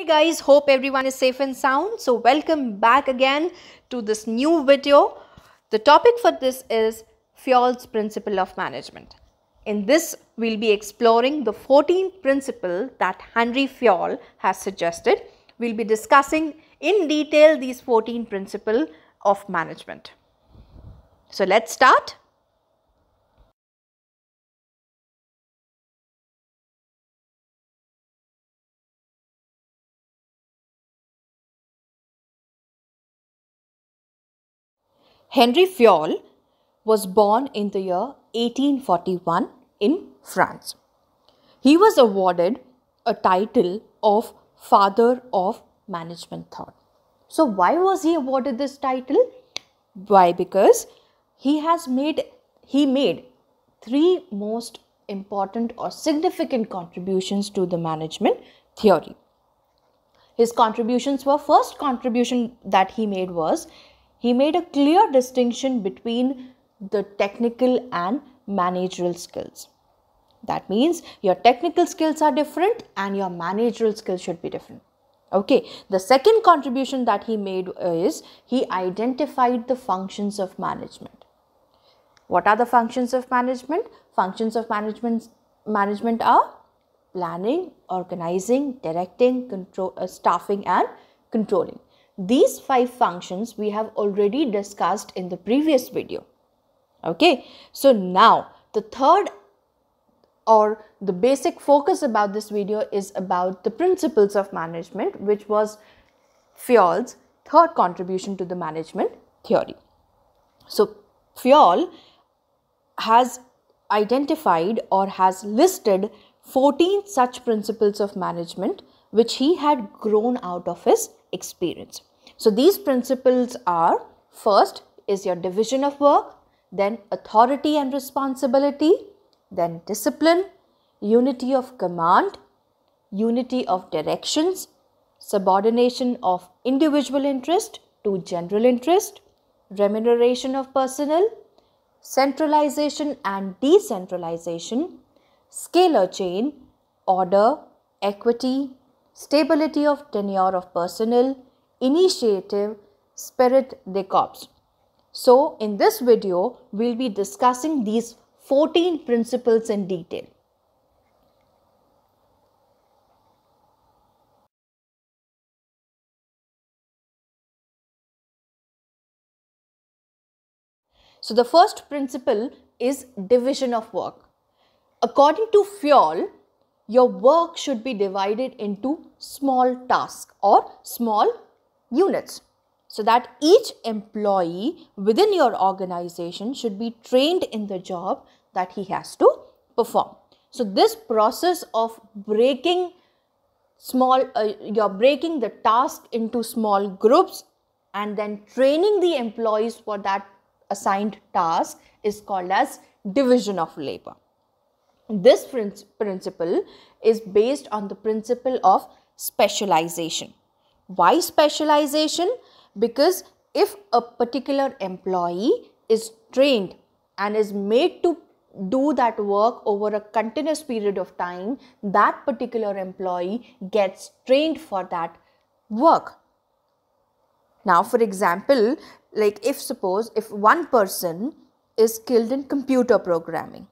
Hey guys, hope everyone is safe and sound. So welcome back again to this new video. The topic for this is Fayol's principle of management. In this, we'll be exploring the 14th principle that Henri Fayol has suggested. We'll be discussing in detail these 14 principles of management. So let's start. Henri Fayol was born in the year 1841 in France. He was awarded a title of Father of Management Thought. So why was he awarded this title? Why? Because he made three most important or significant contributions to the management theory. His contributions were, first contribution that he made was, he made a clear distinction between the technical and managerial skills. That means your technical skills are different and your managerial skills should be different. Okay. The second contribution that he made is he identified the functions of management. What are the functions of management? Functions of management are planning, organizing, directing, staffing and controlling. These five functions we have already discussed in the previous video. Okay, so now the third or the basic focus about this video is about the principles of management, which was Fayol's third contribution to the management theory. So Fayol has identified or has listed 14 such principles of management which he had grown out of his experience. So these principles are, first is your division of work, then authority and responsibility, then discipline, unity of command, unity of directions, subordination of individual interest to general interest, remuneration of personnel, centralization and decentralization, scalar chain, order, equity, stability of tenure of personnel, initiative, esprit de corps. So in this video, we'll be discussing these 14 principles in detail. So the first principle is division of work. According to Fayol, your work should be divided into small tasks or small units, so that each employee within your organization should be trained in the job that he has to perform. So this process of breaking the task into small groups and then training the employees for that assigned task is called as division of labor. This principle is based on the principle of specialization. Why specialization? Because if a particular employee is trained and is made to do that work over a continuous period of time, that particular employee gets trained for that work. Now, for example, like if one person is skilled in computer programming,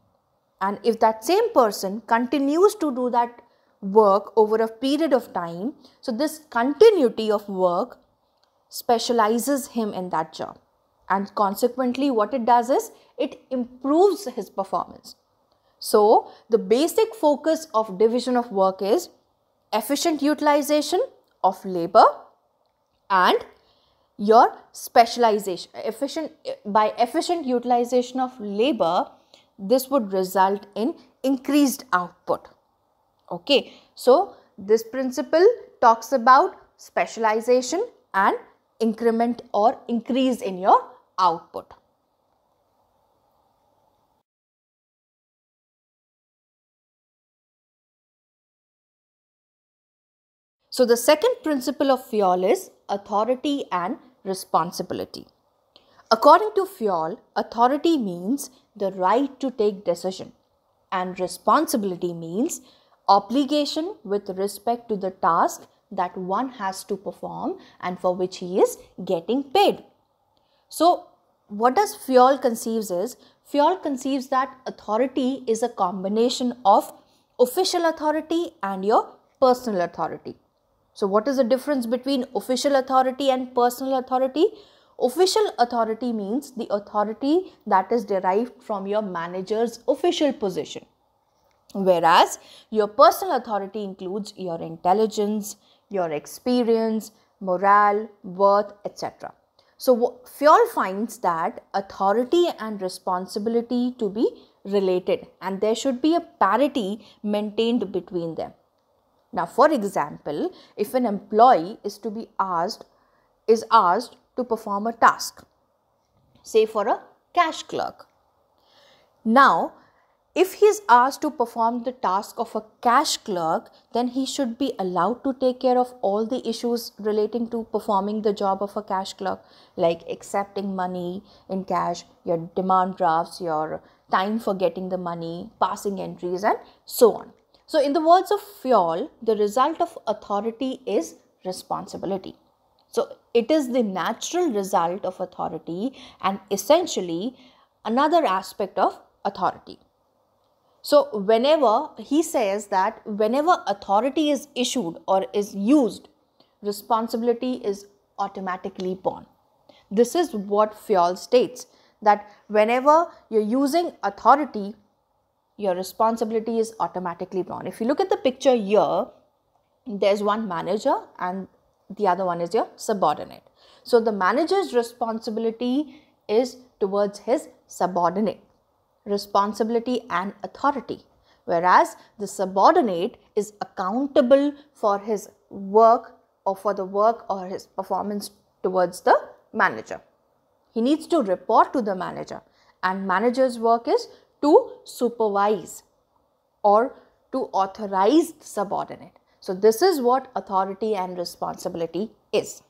and if that same person continues to do that work over a period of time, so this continuity of work specializes him in that job, and consequently what it does is it improves his performance. So the basic focus of division of work is efficient utilization of labor and your specialization. By efficient utilization of labor, this would result in increased output. Okay, so this principle talks about specialization and increment or increase in your output. So the second principle of Fayol is authority and responsibility. According to Fayol, authority means the right to take decision, and responsibility means obligation with respect to the task that one has to perform and for which he is getting paid. So what does Fayol conceives is, Fayol conceives that authority is a combination of official authority and your personal authority. So what is the difference between official authority and personal authority? Official authority means the authority that is derived from your manager's official position. Whereas your personal authority includes your intelligence, your experience, morale, worth, etc. So Fayol finds that authority and responsibility to be related and there should be a parity maintained between them. Now, for example, if an employee is asked to perform a task, say for a cash clerk. Now, if he is asked to perform the task of a cash clerk, then he should be allowed to take care of all the issues relating to performing the job of a cash clerk, like accepting money in cash, your demand drafts, your time for getting the money, passing entries, and so on. So in the words of Fayol, the result of authority is responsibility. So it is the natural result of authority and essentially another aspect of authority. So whenever he says that whenever authority is issued or is used, responsibility is automatically born. This is what Fayol states, that whenever you're using authority, your responsibility is automatically born. If you look at the picture here, there's one manager and the other one is your subordinate. So the manager's responsibility is towards his subordinate, responsibility and authority. Whereas the subordinate is accountable for his work or for the work or his performance towards the manager. He needs to report to the manager and manager's work is to supervise or to authorize the subordinate. So this is what authority and responsibility is.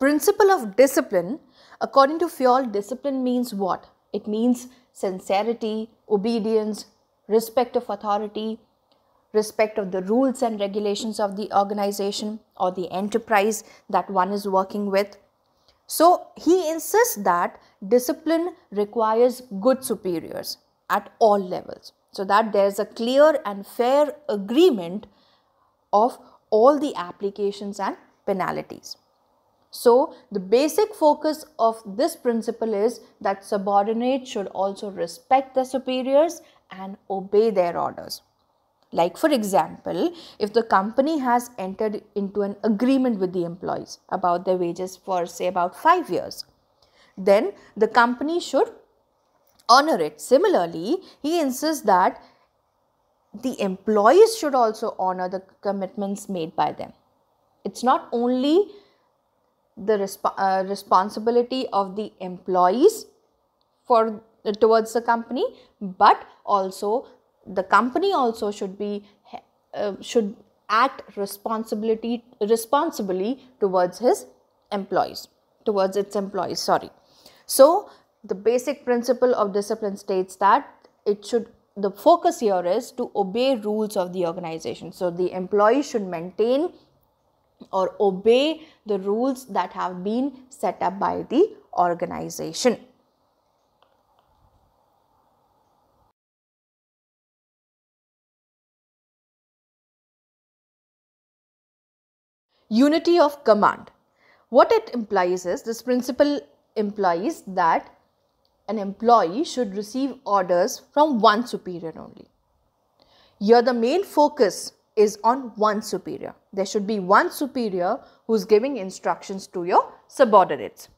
Principle of discipline. According to Fayol, discipline means what? It means sincerity, obedience, respect of authority, respect of the rules and regulations of the organization or the enterprise that one is working with. So he insists that discipline requires good superiors at all levels so that there is a clear and fair agreement of all the applications and penalties. So the basic focus of this principle is that subordinates should also respect their superiors and obey their orders. Like for example, if the company has entered into an agreement with the employees about their wages for say about 5 years, then the company should honor it. Similarly, he insists that the employees should also honor the commitments made by them. It's not only the responsibility of the employees for towards the company, but also the company also should act responsibly towards its employees. So the basic principle of discipline states that the focus here is to obey rules of the organization. So the employee should maintain or obey the rules that have been set up by the organization. Unity of command. What it implies is, this principle implies that an employee should receive orders from one superior only. Here the main focus is on one superior. There should be one superior who's giving instructions to your subordinates.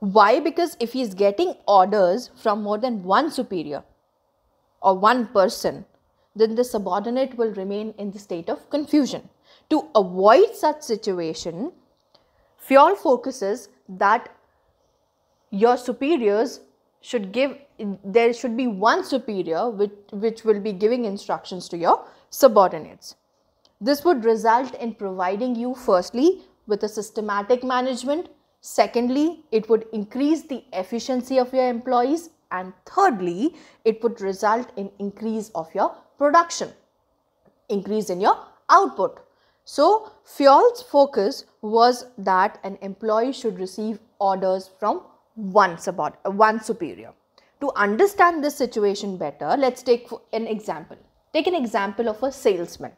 Why? Because if he's getting orders from more than one superior or one person, then the subordinate will remain in the state of confusion. To avoid such situation, Fayol focuses that your superiors should give, there should be one superior which will be giving instructions to your subordinates. This would result in providing you firstly with a systematic management. Secondly, it would increase the efficiency of your employees And thirdly, it would result in increase of your production, increase in your output. So Fayol's focus was that an employee should receive orders from one superior. To understand this situation better, let's take an example. Take an example of a salesman.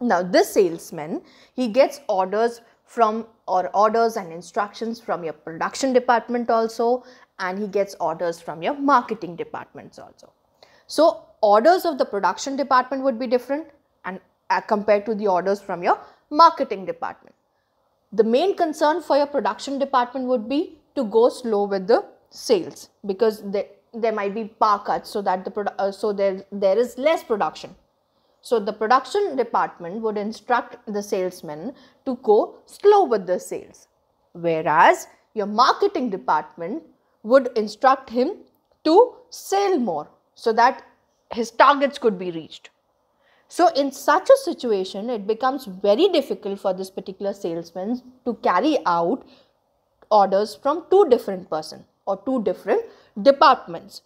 Now this salesman, he gets orders from orders and instructions from your production department also, and he gets orders from your marketing departments also. So orders of the production department would be different and compared to the orders from your marketing department. The main concern for your production department would be to go slow with the sales, because there might be power cuts, so that there is less production. So the production department would instruct the salesman to go slow with the sales, whereas your marketing department would instruct him to sell more so that his targets could be reached. So in such a situation, it becomes very difficult for this particular salesman to carry out orders from two different persons or two different departments,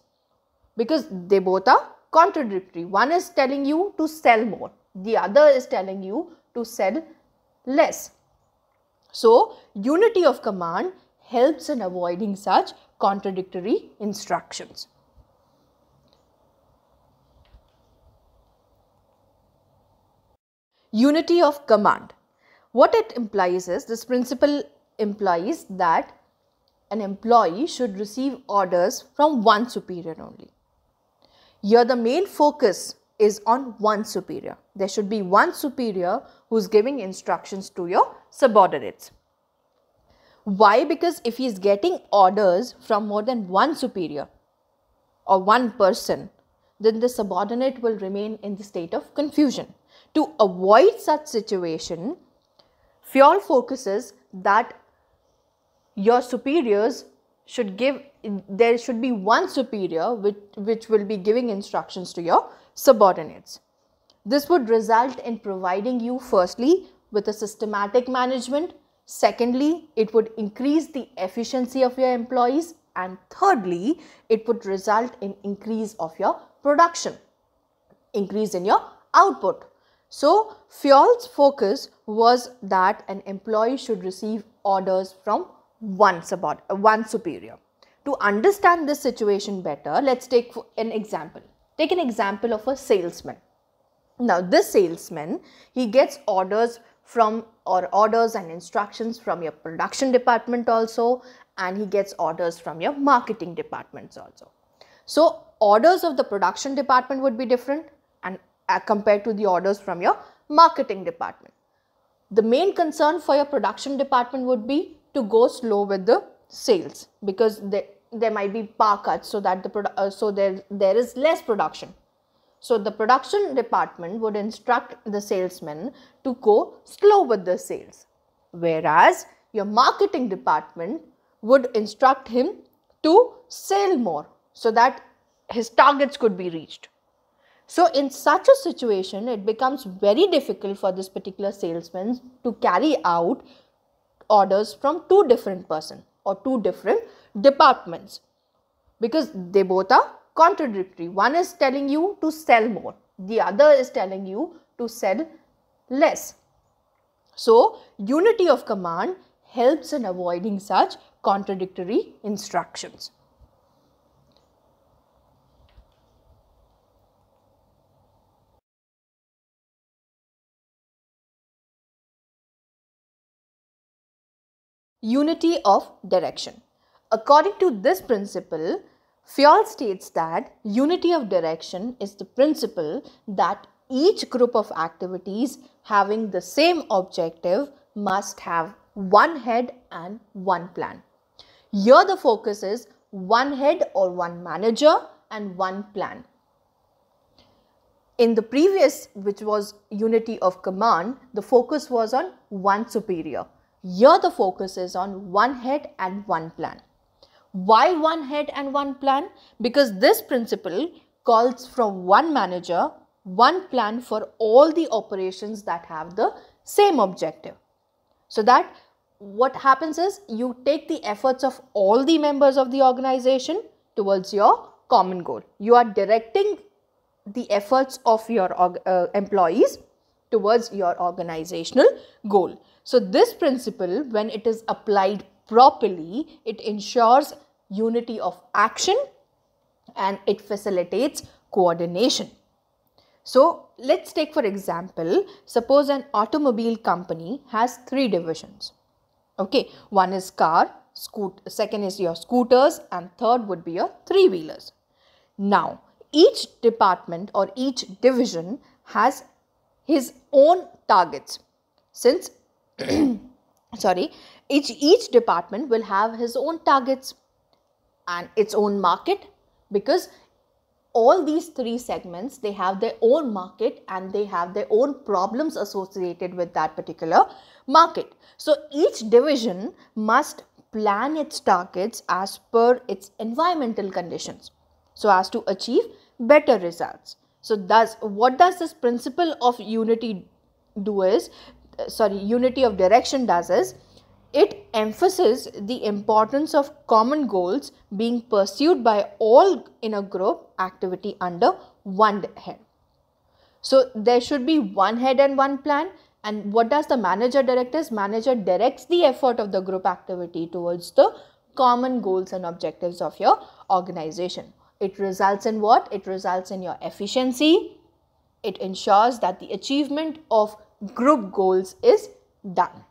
because they both are contradictory. One is telling you to sell more, the other is telling you to sell less. So unity of command helps in avoiding such contradictory instructions. Unity of command. What it implies is, this principle implies that an employee should receive orders from one superior only. Here the main focus is on one superior. There should be one superior who is giving instructions to your subordinates. Why? Because if he is getting orders from more than one superior or one person, then the subordinate will remain in the state of confusion. To avoid such situation, Fayol focuses that your superiors should give, there should be one superior which will be giving instructions to your subordinates. This would result in providing you firstly with a systematic management, secondly, it would increase the efficiency of your employees, and thirdly, it would result in increase of your production, increase in your output. So Fayol's focus was that an employee should receive orders from one superior. To understand this situation better, let's take an example. Take an example of a salesman. Now this salesman, he gets orders from orders and instructions from your production department also, and he gets orders from your marketing departments also. So orders of the production department would be different and compared to the orders from your marketing department. The main concern for your production department would be to go slow with the sales, because there might be power cuts, so that there is less production. So the production department would instruct the salesman to go slow with the sales, whereas your marketing department would instruct him to sell more so that his targets could be reached. So in such a situation, it becomes very difficult for this particular salesman to carry out orders from two different persons or two different departments, because they both are contradictory. One is telling you to sell more, the other is telling you to sell less. So unity of command helps in avoiding such contradictory instructions. Unity of direction. According to this principle, Fayol states that unity of direction is the principle that each group of activities having the same objective must have one head and one plan. Here the focus is one head or one manager and one plan. In the previous, which was unity of command, the focus was on one superior. Here the focus is on one head and one plan. Why one head and one plan? Because this principle calls from one manager, one plan for all the operations that have the same objective. So that what happens is, you take the efforts of all the members of the organization, towards your common goal. You are directing the efforts of your employees towards your organizational goal. So this principle, when it is applied properly, it ensures unity of action and it facilitates coordination. So let's take for example, suppose an automobile company has 3 divisions. Okay, one is car, second is your scooters, and third would be your 3-wheelers. Now, each department or each division has his own targets. Since, each department will have his own targets and its own market, because all these 3 segments, they have their own market and they have their own problems associated with that particular market. So each division must plan its targets as per its environmental conditions so as to achieve better results. So thus, what does this principle of unity of direction does is, it emphasizes the importance of common goals being pursued by all in a group activity under one head. So there should be one head and one plan. And what does the manager direct is? Manager directs the effort of the group activity towards the common goals and objectives of your organization. It results in what? It results in your efficiency. It ensures that the achievement of group goals is done.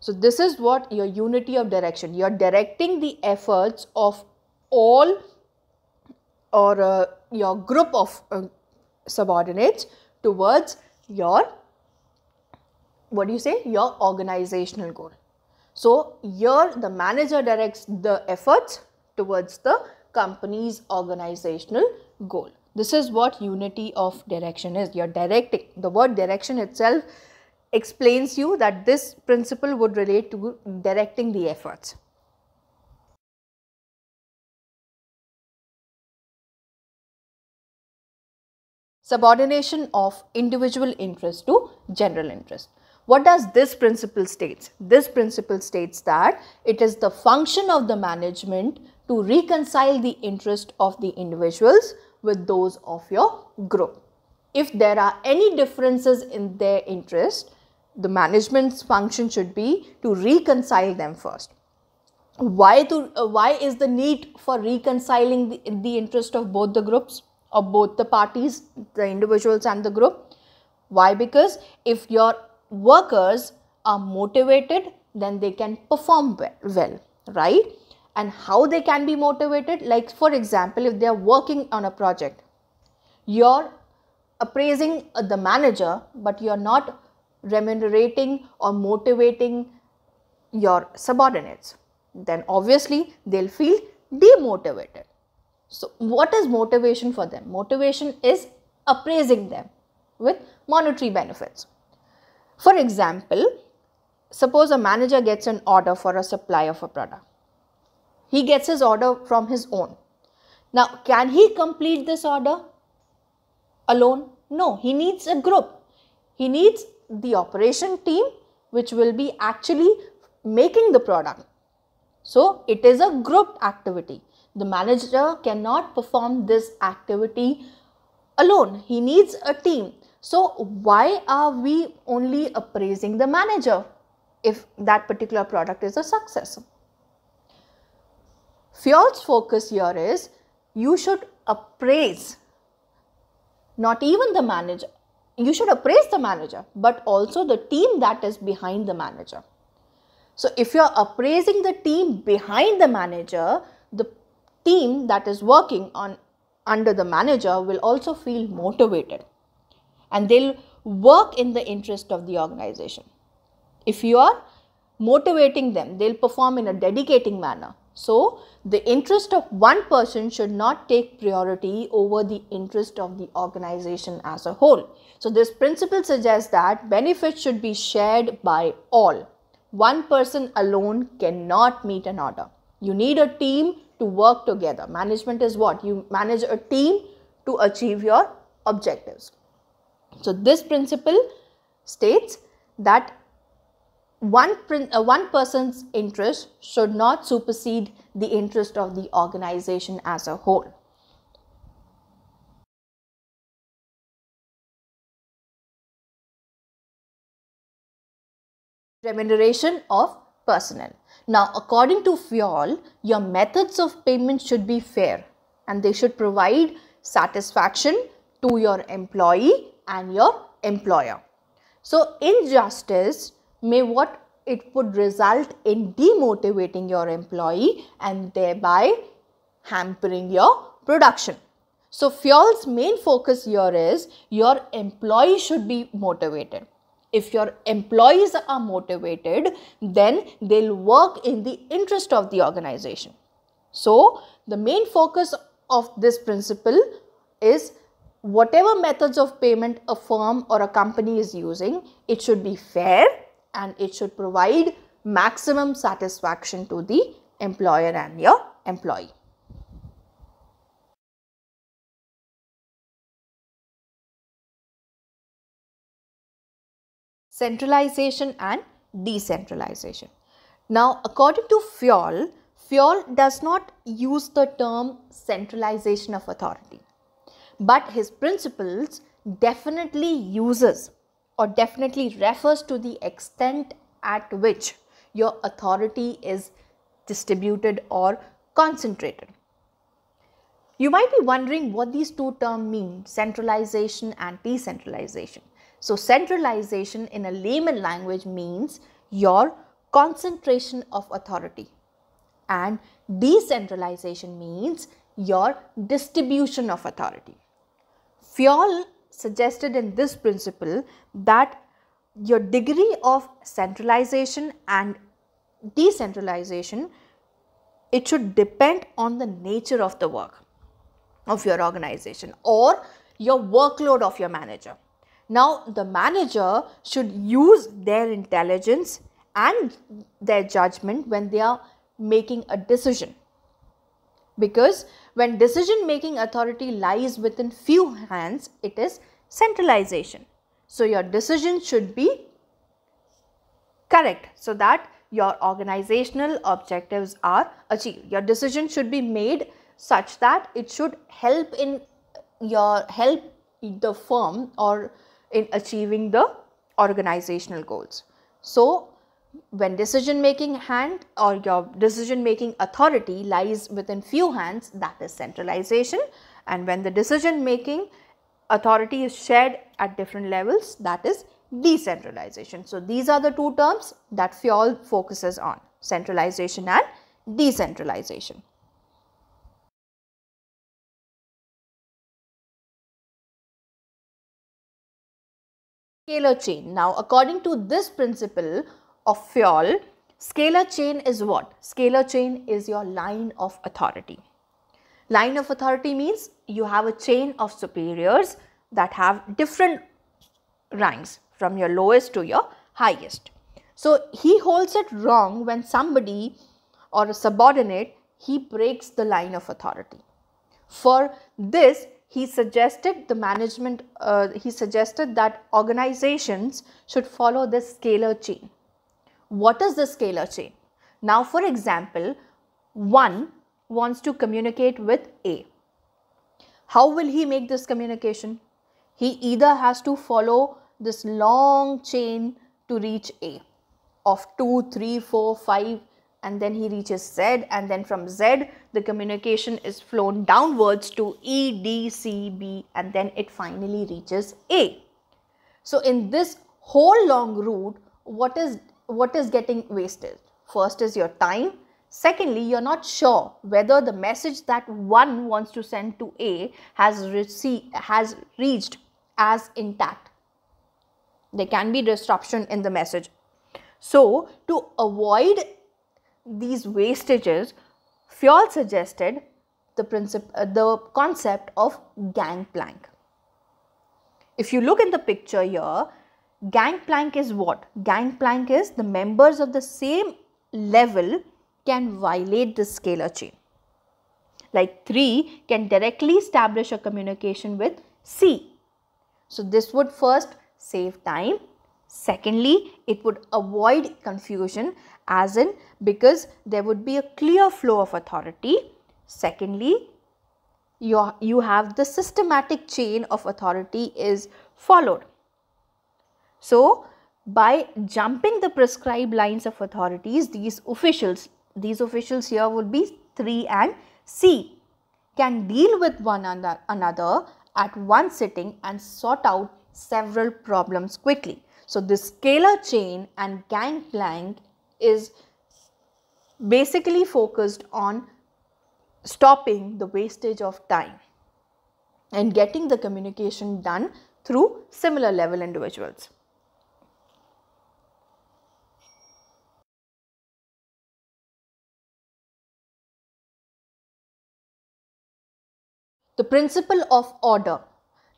So this is what your unity of direction. You are directing the efforts of all or your group of subordinates towards your, your organizational goal. So here the manager directs the efforts towards the company's organizational goal. This is what unity of direction is. You are directing. The word direction itself explains you that this principle would relate to directing the efforts. Subordination of individual interest to general interest. What does this principle states? This principle states that it is the function of the management to reconcile the interest of the individuals with those of your group. If there are any differences in their interest, the management's function should be to reconcile them first. Why is the need for reconciling the interest of both the groups or both the parties, the individuals and the group? Why? Because if your workers are motivated, then they can perform well, right? And how they can be motivated? Like for example, if they are working on a project, you're appraising the manager, but you're not remunerating or motivating your subordinates, then obviously they'll feel demotivated. So what is motivation for them? Motivation is appraising them with monetary benefits. For example, suppose a manager gets an order for a supply of a product. He gets his order from his own. Now, can he complete this order alone? No, he needs a group. He needs the operation team which will be actually making the product. So it is a group activity. The manager cannot perform this activity alone. He needs a team. So why are we only appraising the manager if that particular product is a success? Fayol's focus here is you should appraise not even the manager. You should appraise the manager, but also the team that is behind the manager. So if you are appraising the team behind the manager, the team that is working on under the manager will also feel motivated and they'll work in the interest of the organization. If you are motivating them, they'll perform in a dedicating manner. So the interest of one person should not take priority over the interest of the organization as a whole. So this principle suggests that benefits should be shared by all. One person alone cannot meet an order. You need a team to work together. Management is what? You manage a team to achieve your objectives. So this principle states that one person's interest should not supersede the interest of the organization as a whole. Remuneration of personnel. Now, according to Fayol, your methods of payment should be fair and they should provide satisfaction to your employee and your employer. So, injustice may what it would result in demotivating your employee and thereby hampering your production. So, Fayol's main focus here is your employee should be motivated. If your employees are motivated, then they'll work in the interest of the organization. So, the main focus of this principle is whatever methods of payment a firm or a company is using, it should be fair and it should provide maximum satisfaction to the employer and your employee. Centralization and decentralization. Now, according to Fayol, Fayol does not use the term centralization of authority, but his principles definitely uses or definitely refers to the extent at which your authority is distributed or concentrated. You might be wondering what these two terms mean, centralization and decentralization. So, centralization in a layman language means your concentration of authority, and decentralization means your distribution of authority. Fayol suggested in this principle that your degree of centralization and decentralization, it should depend on the nature of the work of your organization or your workload of your manager. Now, the manager should use their intelligence and their judgment when they are making a decision, because when decision making authority lies within few hands, it is centralization. So, your decision should be correct so that your organizational objectives are achieved. Your decision should be made such that it should help the firm or in achieving the organizational goals. So, when decision making hand or your decision making authority lies within few hands, that is centralization, and when the decision making authority is shared at different levels, that is decentralization. So, these are the two terms that Fayol focuses on, centralization and decentralization. Scalar chain. Now, according to this principle of Fayol, scalar chain is what? Scalar chain is your line of authority. Line of authority means you have a chain of superiors that have different ranks from your lowest to your highest. So, he holds it wrong when somebody or a subordinate, he breaks the line of authority. For this, he suggested that organizations should follow this scalar chain. What is the scalar chain? Now, for example, 1 wants to communicate with A. How will he make this communication? He either has to follow this long chain to reach A of 2, 3, 4, 5, and then he reaches Z, and then from Z the communication is flown downwards to E, D, C, B, and then it finally reaches A. So, in this whole long route, what is getting wasted? First is your time. Secondly, you're not sure whether the message that one wants to send to A has reached as intact. There can be disruption in the message. So, to avoid these wastages, Fayol suggested the concept of gangplank. If you look in the picture here, gangplank is what? Gangplank is the members of the same level can violate the scalar chain. Like 3 can directly establish a communication with C. So, this would first save time. Secondly, it would avoid confusion, as in because there would be a clear flow of authority. Secondly, you have the systematic chain of authority is followed. So, by jumping the prescribed lines of authorities, these officials here would be 3 and C, can deal with one another at one sitting and sort out several problems quickly. So, this scalar chain and gangplank is basically focused on stopping the wastage of time and getting the communication done through similar level individuals. The principle of order.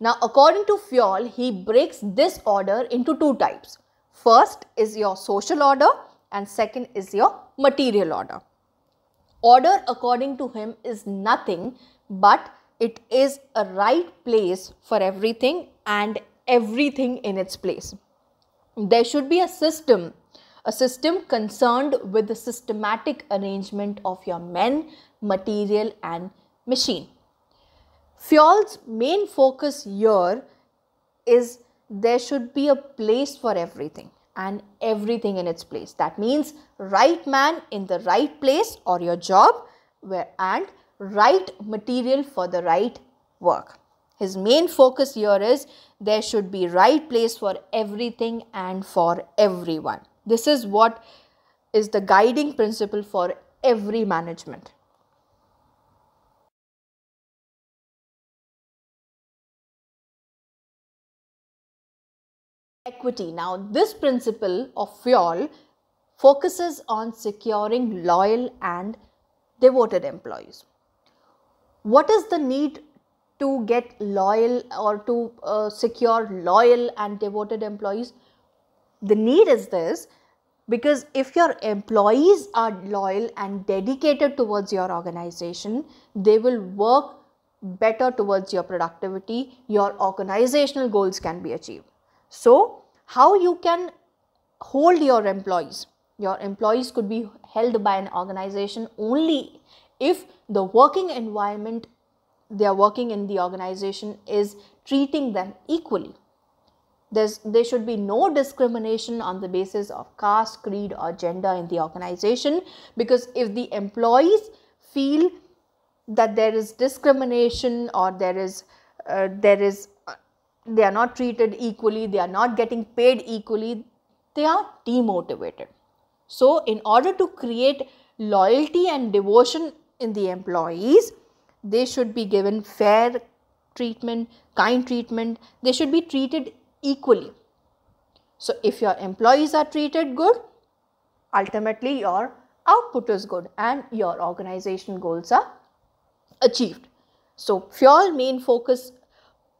Now, according to Fayol, he breaks this order into 2 types. First is your social order and second is your material order. Order, according to him, is nothing but it is a right place for everything and everything in its place. There should be a system concerned with the systematic arrangement of your men, material and machine. Fayol's main focus here is there should be a place for everything and everything in its place. That means right man in the right place or your job and right material for the right work. His main focus here is there should be right place for everything and for everyone. This is what is the guiding principle for every management. Equity. Now, this principle of Fayol focuses on securing loyal and devoted employees. What is the need to get loyal or to secure loyal and devoted employees? The need is this because if your employees are loyal and dedicated towards your organization, they will work better towards your productivity, your organizational goals can be achieved. So, how you can hold your employees? Your employees could be held by an organization only if the working environment they are working in the organization is treating them equally. There should be no discrimination on the basis of caste, creed or gender in the organization, because if the employees feel that there is discrimination or they are not treated equally, they are not getting paid equally, they are demotivated. So, in order to create loyalty and devotion in the employees, they should be given fair treatment, kind treatment, they should be treated equally. So, if your employees are treated good, ultimately your output is good and your organization goals are achieved. So, Fayol's main focus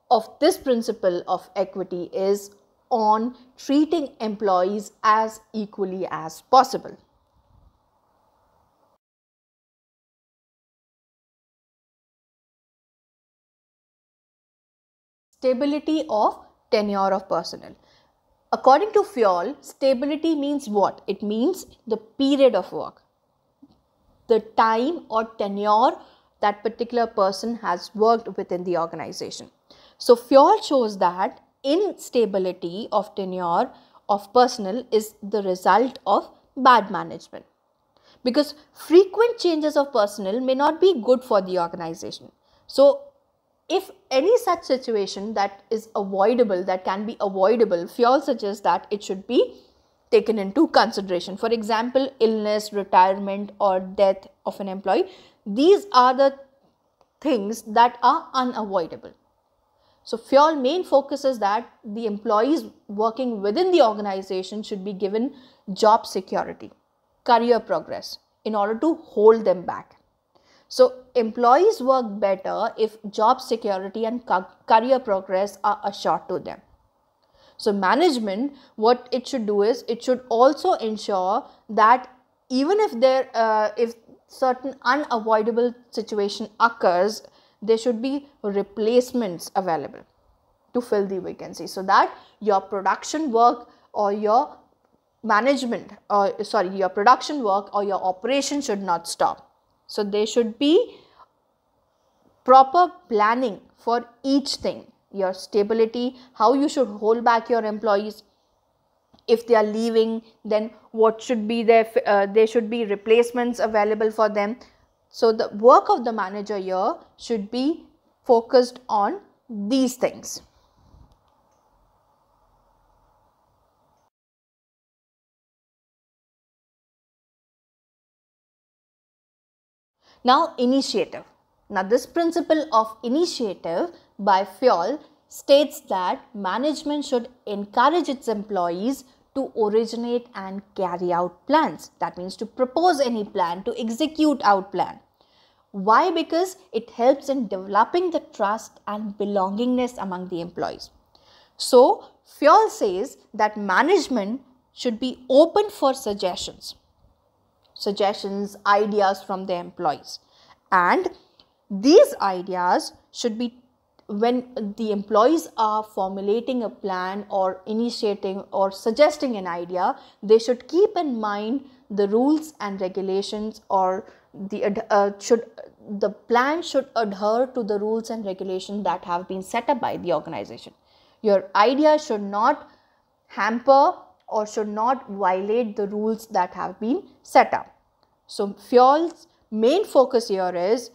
of this principle of equity is on treating employees as equally as possible. Stability of tenure of personnel. According to Fayol, stability means what? It means the period of work, the time or tenure that particular person has worked within the organization. So, Fayol shows that instability of tenure of personnel is the result of bad management, because frequent changes of personnel may not be good for the organization. So, if any such situation that is avoidable, that can be avoidable, Fayol suggests that it should be taken into consideration. For example, illness, retirement or death of an employee. These are the things that are unavoidable. So, Fayol's main focus is that the employees working within the organization should be given job security, career progress in order to hold them back. So, employees work better if job security and career progress are assured to them. So, management, what it should do is it should also ensure that even if there, if certain unavoidable situation occurs, there should be replacements available to fill the vacancy so that your production work or your management, your production work or your operation should not stop. So there should be proper planning for each thing. Your stability, how you should hold back your employees. If they are leaving, then what should be their, there should be replacements available for them. So the work of the manager here should be focused on these things. Now, initiative. Now, this principle of initiative by Fayol states that management should encourage its employees to originate and carry out plans. That means to propose any plan, to execute out plan. Why? Because it helps in developing the trust and belongingness among the employees. So, Fayol says that management should be open for suggestions, ideas from their employees, and these ideas should be, when the employees are formulating a plan or initiating or suggesting an idea, they should keep in mind the rules and regulations, or the plan should adhere to the rules and regulations that have been set up by the organization. Your idea should not hamper or should not violate the rules that have been set up. So Fayol's main focus here is,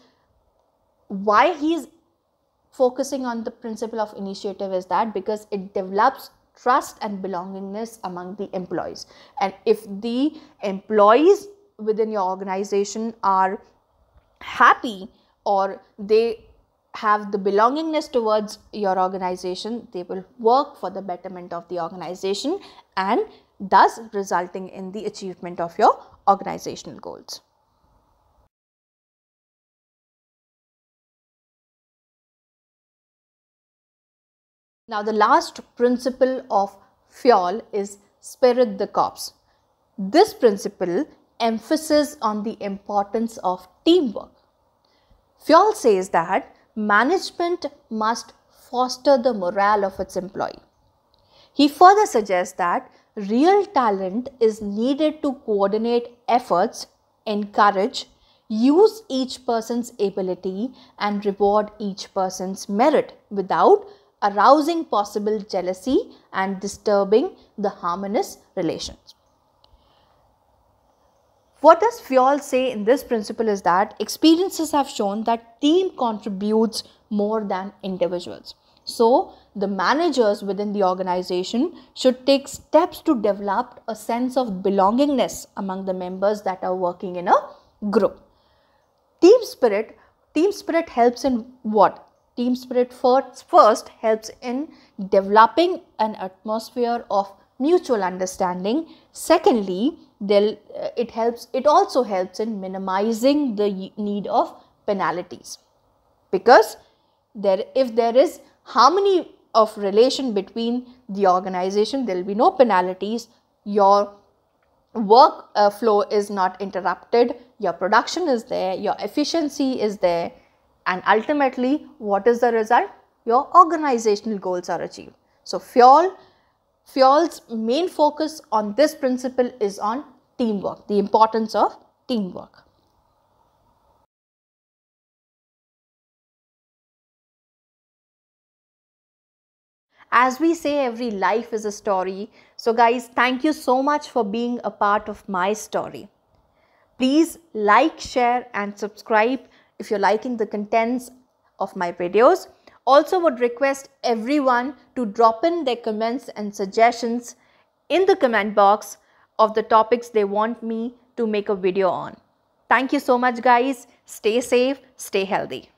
why he is focusing on the principle of initiative is that because it develops trust and belongingness among the employees. And if the employees within your organization are happy or they have the belongingness towards your organization, they will work for the betterment of the organization and thus resulting in the achievement of your organizational goals. Now, the last principle of Fayol is Esprit de corps. This principle emphasizes on the importance of teamwork. Fayol says that management must foster the morale of its employee. He further suggests that real talent is needed to coordinate efforts, encourage, use each person's ability and reward each person's merit without arousing possible jealousy and disturbing the harmonious relations. What does Fayol say in this principle is that experiences have shown that team contributes more than individuals. So, the managers within the organization should take steps to develop a sense of belongingness among the members that are working in a group. Team spirit helps in what? Team spirit first helps in developing an atmosphere of mutual understanding. Secondly, it also helps in minimizing the need of penalties, because if there is harmony of relation between the organization, there will be no penalties. Your work flow is not interrupted, your production is there, your efficiency is there, and ultimately what is the result? Your organizational goals are achieved. So Fayol's main focus on this principle is on teamwork, the importance of teamwork. As we say, every life is a story. So guys, thank you so much for being a part of my story. Please like, share and subscribe if you're liking the contents of my videos. Also would request everyone to drop in their comments and suggestions in the comment box of the topics they want me to make a video on. Thank you so much guys. Stay safe, stay healthy.